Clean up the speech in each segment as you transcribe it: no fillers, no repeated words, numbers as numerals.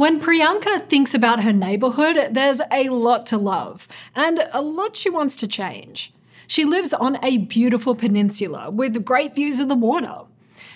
When Priyanka thinks about her neighborhood, there's a lot to love and a lot she wants to change. She lives on a beautiful peninsula with great views of the water.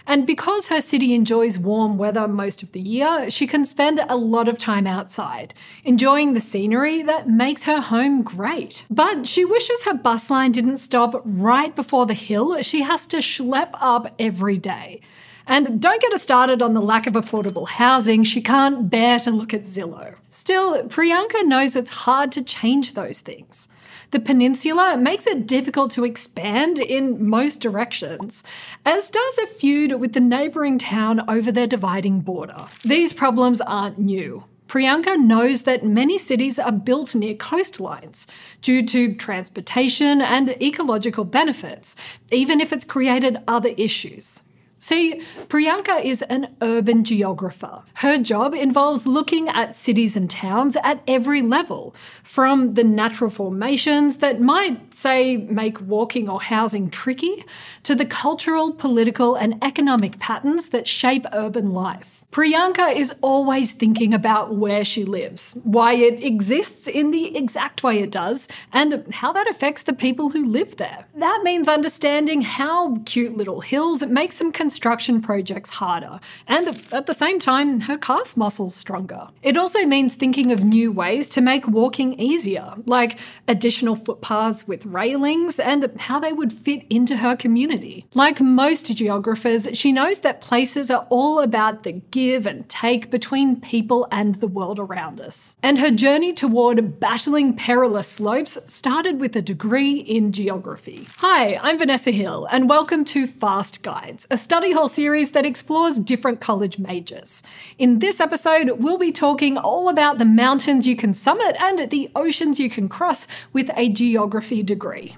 And because her city enjoys warm weather most of the year, she can spend a lot of time outside, enjoying the scenery that makes her home great. But she wishes her bus line didn't stop right before the hill she has to schlep up every day. And don't get us started on the lack of affordable housing. She can't bear to look at Zillow. Still, Priyanka knows it's hard to change those things. The peninsula makes it difficult to expand in most directions, as does a feud with the neighbouring town over their dividing border. These problems aren't new. Priyanka knows that many cities are built near coastlines due to transportation and ecological benefits, even if it's created other issues. See, Priyanka is an urban geographer. Her job involves looking at cities and towns at every level, from the natural formations that might, say, make walking or housing tricky, to the cultural, political, and economic patterns that shape urban life. Priyanka is always thinking about where she lives, why it exists in the exact way it does, and how that affects the people who live there. That means understanding how cute little hills make some construction projects harder, and at the same time, her calf muscles stronger. It also means thinking of new ways to make walking easier, like additional footpaths with railings and how they would fit into her community. Like most geographers, she knows that places are all about the give and take between people and the world around us. And her journey toward battling perilous slopes started with a degree in geography. Hi, I'm Vanessa Hill, and welcome to Fast Guides, a study hall series that explores different college majors. In this episode, we'll be talking all about the mountains you can summit and the oceans you can cross with a geography degree.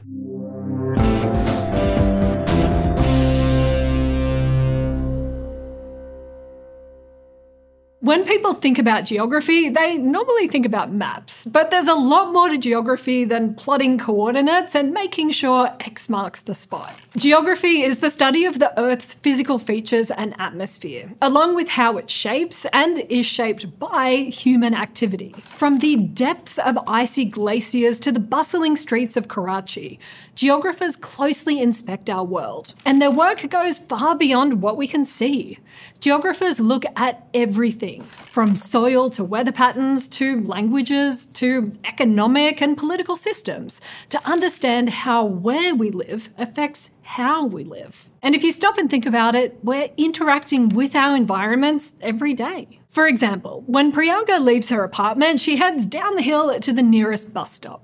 When people think about geography, they normally think about maps, but there's a lot more to geography than plotting coordinates and making sure X marks the spot. Geography is the study of the Earth's physical features and atmosphere, along with how it shapes and is shaped by human activity. From the depths of icy glaciers to the bustling streets of Karachi, geographers closely inspect our world, and their work goes far beyond what we can see. Geographers look at everything, from soil to weather patterns, to languages, to economic and political systems, to understand how where we live affects how we live. And if you stop and think about it, we're interacting with our environments every day. For example, when Priyanka leaves her apartment, she heads down the hill to the nearest bus stop.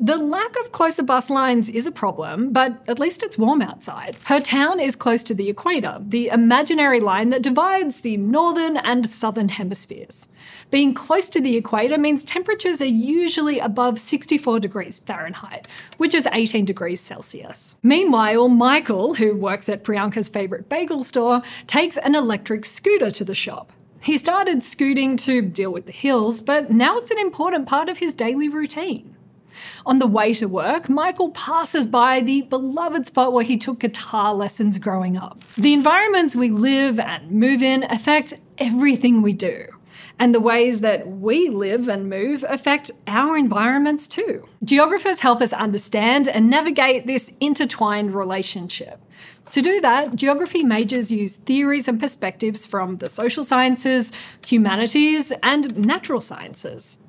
The lack of closer bus lines is a problem, but at least it's warm outside. Her town is close to the equator, the imaginary line that divides the northern and southern hemispheres. Being close to the equator means temperatures are usually above 64 degrees Fahrenheit, which is 18 degrees Celsius. Meanwhile, Michael, who works at Priyanka's favourite bagel store, takes an electric scooter to the shop. He started scooting to deal with the hills, but now it's an important part of his daily routine. On the way to work, Michael passes by the beloved spot where he took guitar lessons growing up. The environments we live and move in affect everything we do, and the ways that we live and move affect our environments too. Geographers help us understand and navigate this intertwined relationship. To do that, geography majors use theories and perspectives from the social sciences, humanities, and natural sciences.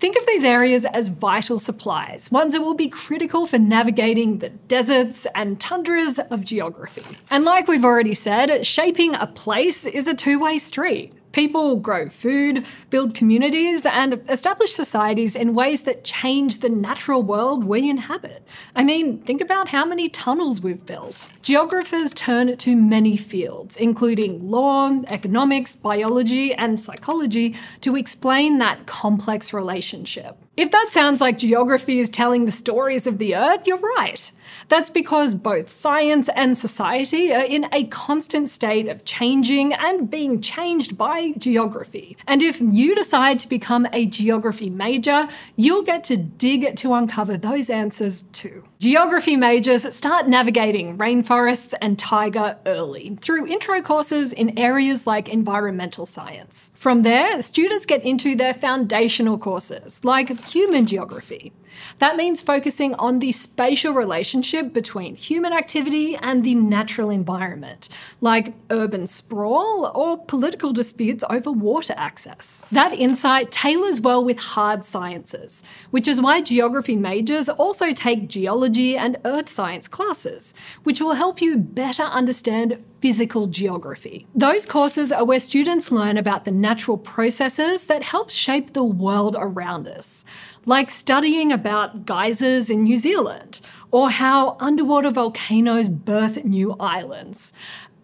Think of these areas as vital supplies, ones that will be critical for navigating the deserts and tundras of geography. And like we've already said, shaping a place is a two-way street. People grow food, build communities, and establish societies in ways that change the natural world we inhabit. I mean, think about how many tunnels we've built. Geographers turn to many fields, including law, economics, biology, and psychology, to explain that complex relationship. If that sounds like geography is telling the stories of the Earth, you're right. That's because both science and society are in a constant state of changing and being changed by geography. And if you decide to become a geography major, you'll get to dig to uncover those answers too. Geography majors start navigating rainforests and taiga early through intro courses in areas like environmental science. From there, students get into their foundational courses, like human geography. That means focusing on the spatial relationship between human activity and the natural environment, like urban sprawl or political disputes over water access. That insight tailors well with hard sciences, which is why geography majors also take geology and earth science classes, which will help you better understand physical geography. Those courses are where students learn about the natural processes that help shape the world around us, like studying about geysers in New Zealand, or how underwater volcanoes birth new islands.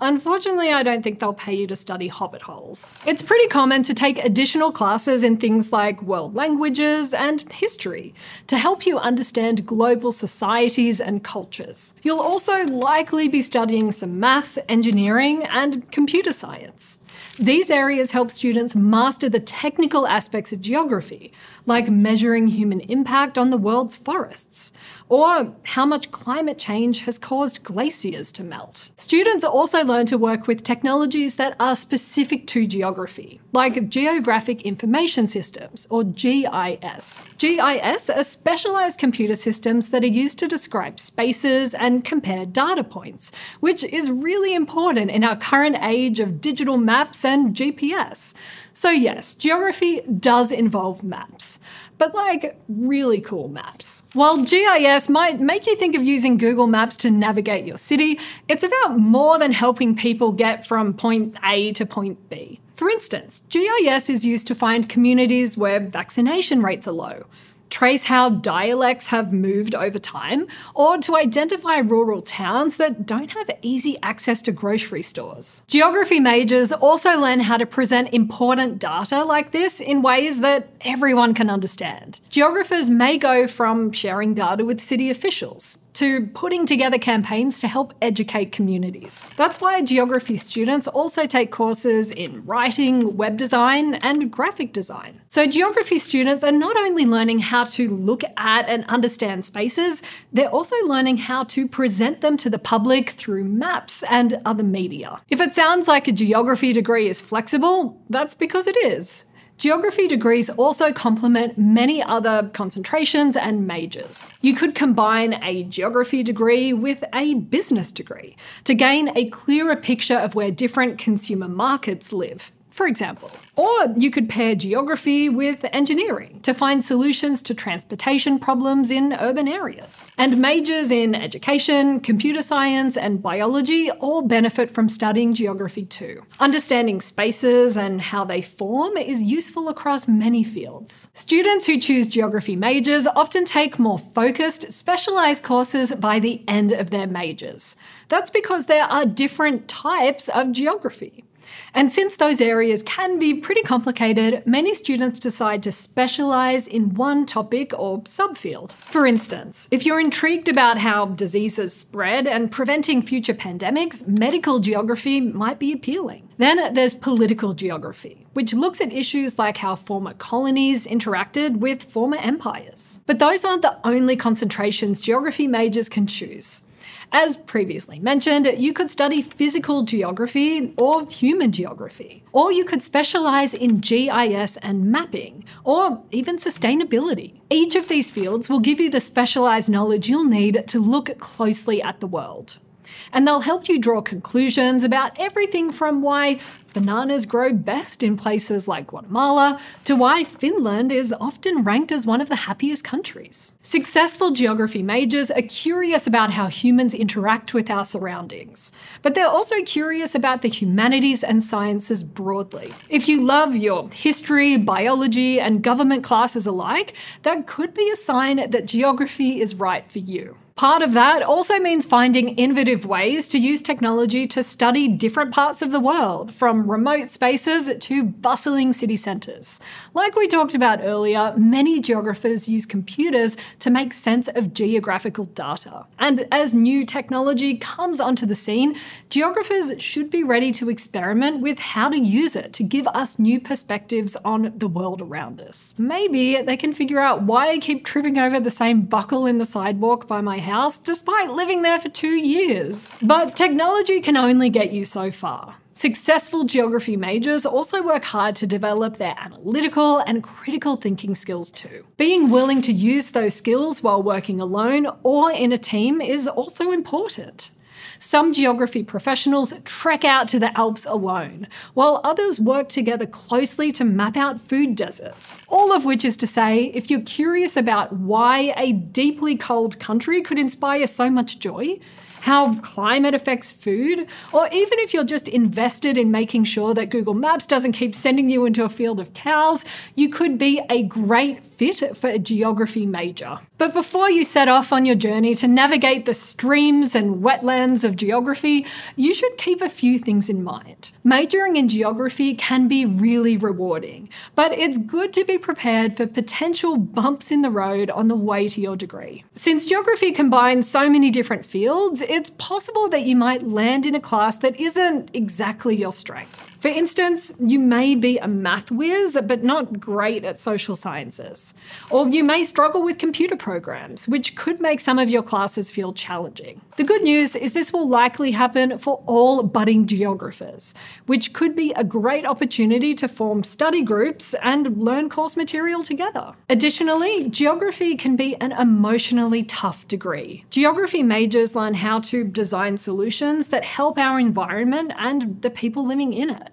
Unfortunately, I don't think they'll pay you to study hobbit holes. It's pretty common to take additional classes in things like world languages and history to help you understand global societies and cultures. You'll also likely be studying some math, engineering, and computer science. These areas help students master the technical aspects of geography, like measuring human impact on the world's forests, or how much climate change has caused glaciers to melt. Students also learn to work with technologies that are specific to geography, like Geographic Information Systems, or GIS. GIS are specialized computer systems that are used to describe spaces and compare data points, which is really important in our current age of digital maps and GPS. So yes, geography does involve maps, but like really cool maps. While GIS might make you think of using Google Maps to navigate your city, it's about more than helping people get from point A to point B. For instance, GIS is used to find communities where vaccination rates are low, trace how dialects have moved over time, or to identify rural towns that don't have easy access to grocery stores. Geography majors also learn how to present important data like this in ways that everyone can understand. Geographers may go from sharing data with city officials to putting together campaigns to help educate communities. That's why geography students also take courses in writing, web design, and graphic design. So geography students are not only learning how to look at and understand spaces, they're also learning how to present them to the public through maps and other media. If it sounds like a geography degree is flexible, that's because it is. Geography degrees also complement many other concentrations and majors. You could combine a geography degree with a business degree to gain a clearer picture of where different consumer markets live, for example. Or you could pair geography with engineering to find solutions to transportation problems in urban areas. And majors in education, computer science, and biology all benefit from studying geography too. Understanding spaces and how they form is useful across many fields. Students who choose geography majors often take more focused, specialized courses by the end of their majors. That's because there are different types of geography. And since those areas can be pretty complicated, many students decide to specialize in one topic or subfield. For instance, if you're intrigued about how diseases spread and preventing future pandemics, medical geography might be appealing. Then there's political geography, which looks at issues like how former colonies interacted with former empires. But those aren't the only concentrations geography majors can choose. As previously mentioned, you could study physical geography or human geography, or you could specialize in GIS and mapping, or even sustainability. Each of these fields will give you the specialized knowledge you'll need to look closely at the world. And they'll help you draw conclusions about everything from why bananas grow best in places like Guatemala to why Finland is often ranked as one of the happiest countries. Successful geography majors are curious about how humans interact with our surroundings, but they're also curious about the humanities and sciences broadly. If you love your history, biology, and government classes alike, that could be a sign that geography is right for you. Part of that also means finding innovative ways to use technology to study different parts of the world, from remote spaces to bustling city centres. Like we talked about earlier, many geographers use computers to make sense of geographical data. And as new technology comes onto the scene, geographers should be ready to experiment with how to use it to give us new perspectives on the world around us. Maybe they can figure out why I keep tripping over the same buckle in the sidewalk by my house, despite living there for 2 years. But technology can only get you so far. Successful geography majors also work hard to develop their analytical and critical thinking skills too. Being willing to use those skills while working alone or in a team is also important. Some geography professionals trek out to the Alps alone, while others work together closely to map out food deserts. All of which is to say, if you're curious about why a deeply cold country could inspire so much joy, how climate affects food, or even if you're just invested in making sure that Google Maps doesn't keep sending you into a field of cows, you could be a great fit for a geography major. But before you set off on your journey to navigate the streams and wetlands of geography, you should keep a few things in mind. Majoring in geography can be really rewarding, but it's good to be prepared for potential bumps in the road on the way to your degree. Since geography combines so many different fields, it's possible that you might land in a class that isn't exactly your strength. For instance, you may be a math whiz, but not great at social sciences. Or you may struggle with computer programs, which could make some of your classes feel challenging. The good news is this will likely happen for all budding geographers, which could be a great opportunity to form study groups and learn course material together. Additionally, geography can be an emotionally tough degree. Geography majors learn how to design solutions that help our environment and the people living in it.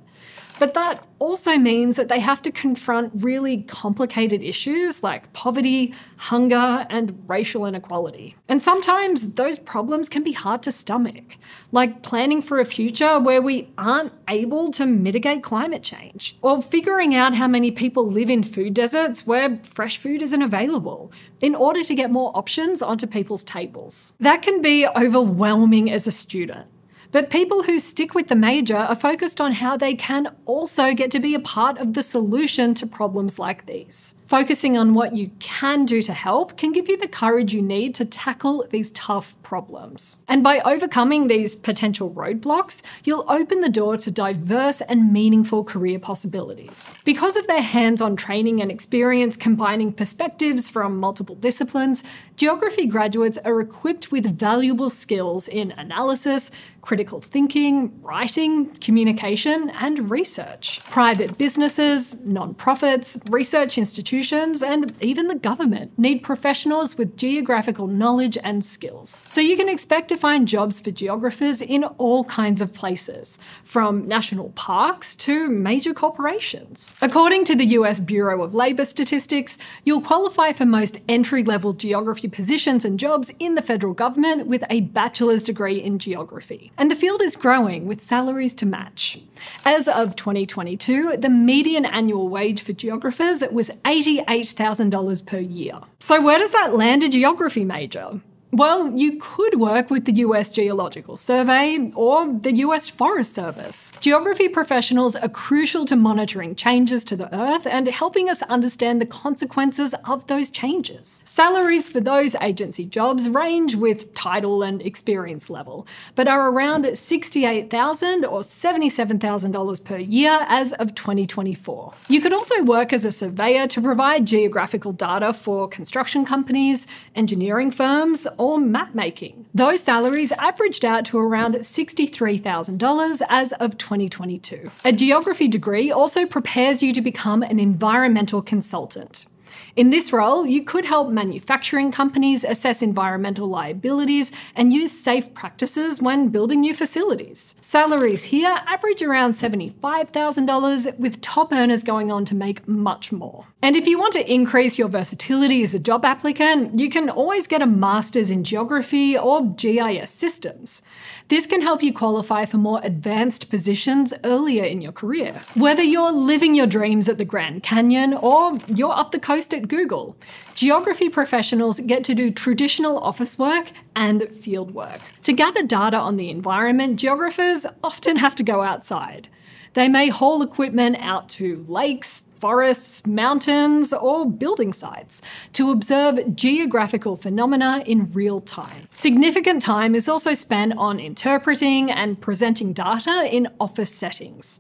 But that also means that they have to confront really complicated issues like poverty, hunger, and racial inequality. And sometimes those problems can be hard to stomach, like planning for a future where we aren't able to mitigate climate change, or figuring out how many people live in food deserts where fresh food isn't available, in order to get more options onto people's tables. That can be overwhelming as a student. But people who stick with the major are focused on how they can also get to be a part of the solution to problems like these. Focusing on what you can do to help can give you the courage you need to tackle these tough problems. And by overcoming these potential roadblocks, you'll open the door to diverse and meaningful career possibilities. Because of their hands-on training and experience combining perspectives from multiple disciplines, geography graduates are equipped with valuable skills in analysis, critical thinking, writing, communication, and research. Private businesses, nonprofits, research institutions, and even the government need professionals with geographical knowledge and skills. So you can expect to find jobs for geographers in all kinds of places, from national parks to major corporations. According to the US Bureau of Labor Statistics, you'll qualify for most entry-level geography positions and jobs in the federal government with a bachelor's degree in geography. And the field is growing with salaries to match. As of 2022, the median annual wage for geographers was $88,000 per year. So where does that land a geography major? Well, you could work with the US Geological Survey or the US Forest Service. Geography professionals are crucial to monitoring changes to the Earth and helping us understand the consequences of those changes. Salaries for those agency jobs range with title and experience level, but are around $68,000 or $77,000 per year as of 2024. You could also work as a surveyor to provide geographical data for construction companies, engineering firms, or map making. Those salaries averaged out to around $63,000 as of 2022. A geography degree also prepares you to become an environmental consultant. In this role, you could help manufacturing companies assess environmental liabilities and use safe practices when building new facilities. Salaries here average around $75,000, with top earners going on to make much more. And if you want to increase your versatility as a job applicant, you can always get a master's in geography or GIS systems. This can help you qualify for more advanced positions earlier in your career. Whether you're living your dreams at the Grand Canyon or you're up the coast host at Google. Geography professionals get to do traditional office work and field work. To gather data on the environment, geographers often have to go outside. They may haul equipment out to lakes, forests, mountains, or building sites to observe geographical phenomena in real time. Significant time is also spent on interpreting and presenting data in office settings.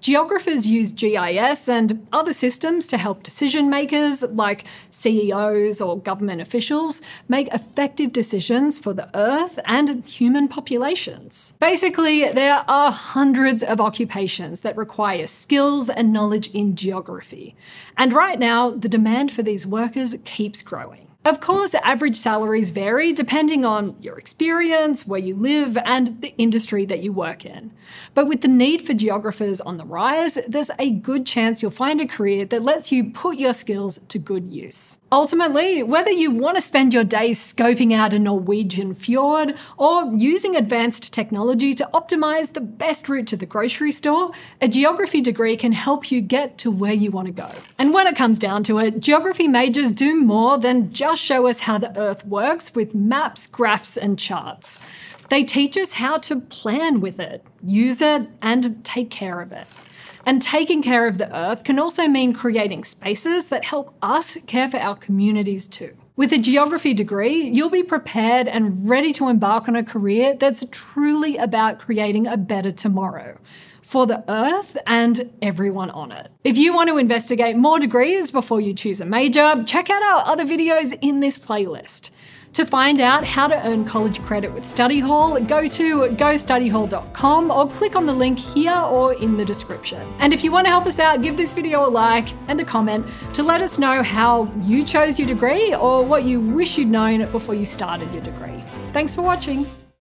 Geographers use GIS and other systems to help decision makers, like CEOs or government officials, make effective decisions for the Earth and human populations. Basically, there are hundreds of occupations that require skills and knowledge in geography. And right now, the demand for these workers keeps growing. Of course, average salaries vary depending on your experience, where you live, and the industry that you work in. But with the need for geographers on the rise, there's a good chance you'll find a career that lets you put your skills to good use. Ultimately, whether you want to spend your days scoping out a Norwegian fjord or using advanced technology to optimize the best route to the grocery store, a geography degree can help you get to where you want to go. And when it comes down to it, geography majors do more than just show us how the Earth works with maps, graphs, and charts. They teach us how to plan with it, use it, and take care of it. And taking care of the Earth can also mean creating spaces that help us care for our communities too. With a geography degree, you'll be prepared and ready to embark on a career that's truly about creating a better tomorrow for the Earth and everyone on it. If you want to investigate more degrees before you choose a major, check out our other videos in this playlist. To find out how to earn college credit with Study Hall, go to gostudyhall.com or click on the link here or in the description. And if you want to help us out, give this video a like and a comment to let us know how you chose your degree or what you wish you'd known before you started your degree. Thanks for watching.